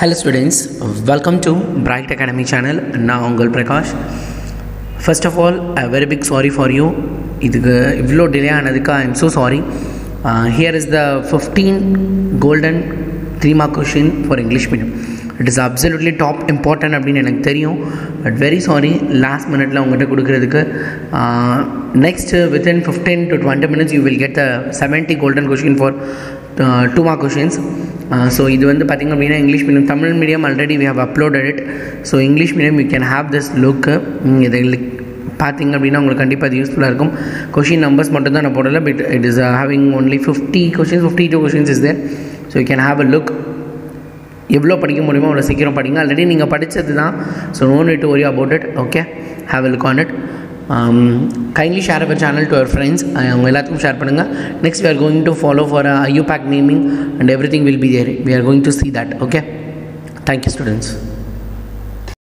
Hello students, welcome to Bright Academy channel. நான் Angul Prakash. First of all, a very big sorry for you. இதுக்கு இவ்ளோ delay ஆனதுக்கு I am so sorry. Here is the 15 golden 3 mark question for English medium. It is absolutely top important அப்படினு எனக்கு தெரியும். But very sorry last minute ல உங்ககிட்ட கொடுக்கிறதுக்கு. Next within 15 to 20 minutes you will get the 70 golden question for 2 mark questions. So this is the English medium. Tamil medium already we have uploaded it. So English medium you can have this look. Useful question numbers, but it is having only 50 questions, 52 questions is there. So you can have a look. Already so no need to worry about it. Okay, have a look on it. Kindly share our channel to our friends. Next we are going to follow for IUPAC naming and everything will be there. We are going to see that. Okay, thank you students.